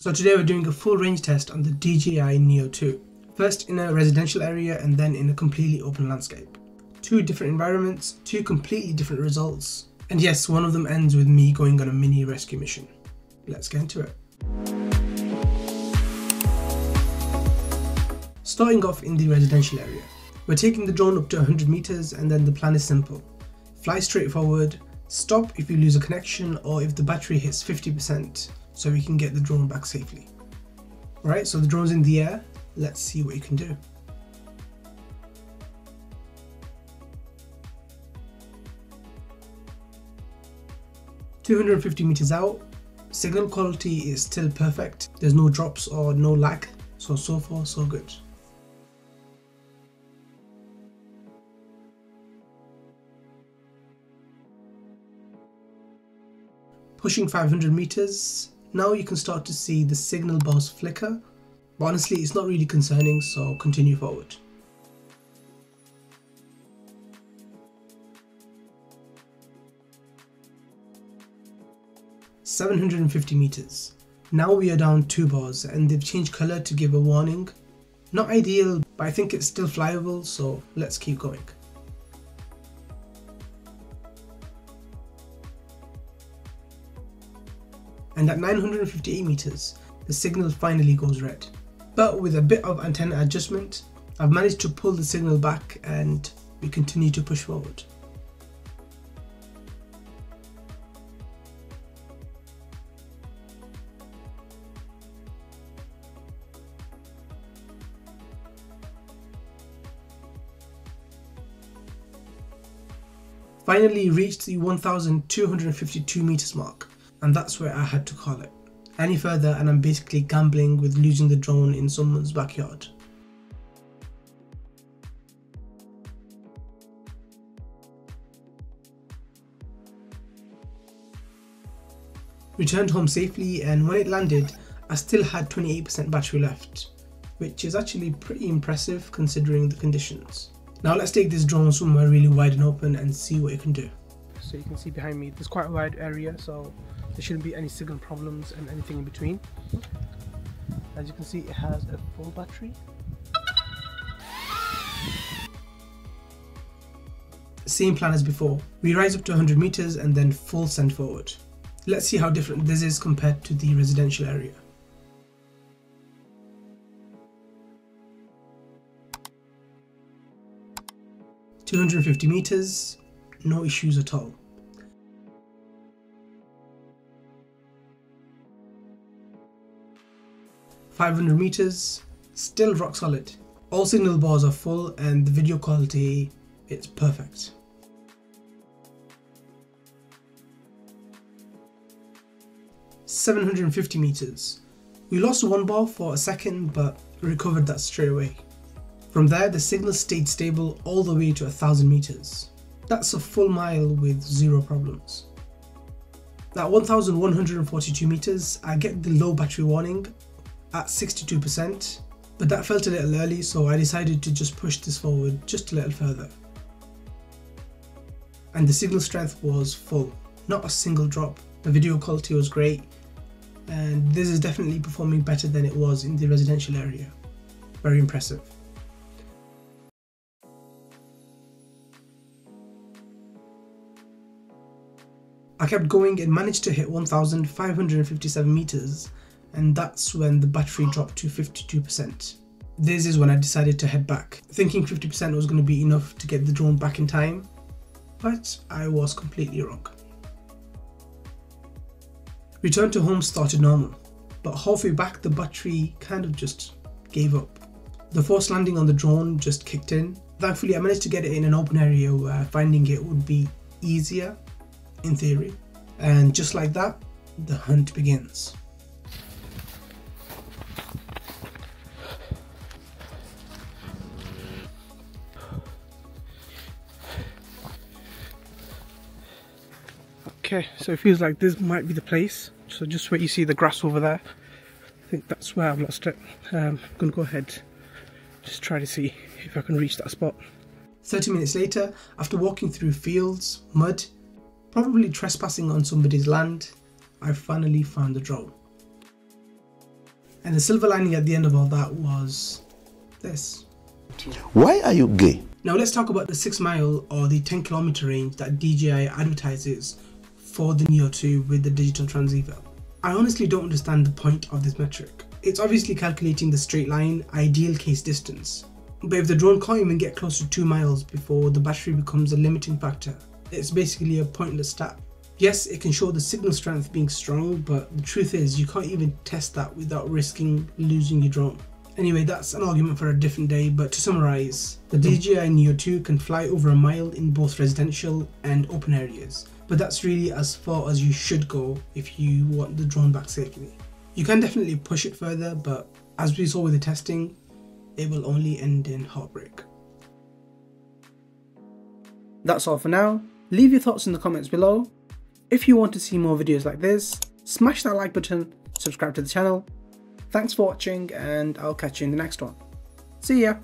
So today we're doing a full range test on the DJI Neo 2. First in a residential area and then in a completely open landscape. Two different environments, two completely different results. And yes, one of them ends with me going on a mini rescue mission. Let's get into it. Starting off in the residential area. We're taking the drone up to 100 meters and then the plan is simple. Fly straight forward, stop if you lose a connection or if the battery hits 50%. So we can get the drone back safely. Alright, so the drone's in the air. Let's see what you can do. $250 meters out, signal quality is still perfect. There's no drops or no lag, so far so good. Pushing 500 meters. Now you can start to see the signal bars flicker, but honestly it's not really concerning, so continue forward. $750 meters. Now we are down 2 bars and they've changed colour to give a warning. Not ideal, but I think it's still flyable, so let's keep going. And at 958 meters, the signal finally goes red. But with a bit of antenna adjustment, I've managed to pull the signal back and we continue to push forward. Finally reached the 1,252 meters mark, and that's where I had to call it. Any further and I'm basically gambling with losing the drone in someone's backyard. Returned home safely, and when it landed I still had 28% battery left, which is actually pretty impressive considering the conditions. Now let's take this drone somewhere really wide and open and see what it can do. So you can see behind me there's quite a wide area, so there shouldn't be any signal problems and anything in between. As you can see, it has a full battery. Same plan as before. We rise up to 100 meters and then full send forward. Let's see how different this is compared to the residential area. $250 meters, no issues at all. $500 meters, still rock solid. All signal bars are full and the video quality, it's perfect. $750 meters. We lost 1 bar for a second but recovered that straight away. From there, the signal stayed stable all the way to 1,000 meters. That's a full mile with 0 problems. At 1,142 meters, I get the low battery warning at 62%, but that felt a little early, so I decided to just push this forward just a little further. And the signal strength was full, not a single drop. The video quality was great, and this is definitely performing better than it was in the residential area. Very impressive. I kept going and managed to hit 1,557 meters, and that's when the battery dropped to 52%. This is when I decided to head back, thinking 50% was going to be enough to get the drone back in time, but I was completely wrong. Return to home started normal, but halfway back the battery kind of just gave up. The forced landing on the drone just kicked in. Thankfully I managed to get it in an open area where finding it would be easier, in theory. And just like that, the hunt begins. Okay, so it feels like this might be the place. So just where you see the grass over there, I think that's where I've lost it. I'm gonna go ahead, just try to see if I can reach that spot. 30 minutes later, after walking through fields, mud, probably trespassing on somebody's land, I finally found the drone. And the silver lining at the end of all that was this. Why are you gay? Now let's talk about the 6 mile or the 10 kilometer range that DJI advertises for the Neo 2 with the digital transceiver. I honestly don't understand the point of this metric. It's obviously calculating the straight line ideal case distance, but if the drone can't even get close to 2 miles before the battery becomes a limiting factor, it's basically a pointless stat. Yes, it can show the signal strength being strong, but the truth is you can't even test that without risking losing your drone. Anyway, that's an argument for a different day, but to summarize, the DJI Neo 2 can fly over a mile in both residential and open areas, but that's really as far as you should go if you want the drone back safely. You can definitely push it further, but as we saw with the testing, it will only end in heartbreak. That's all for now. Leave your thoughts in the comments below. If you want to see more videos like this, smash that like button, subscribe to the channel. Thanks for watching, and I'll catch you in the next one. See ya!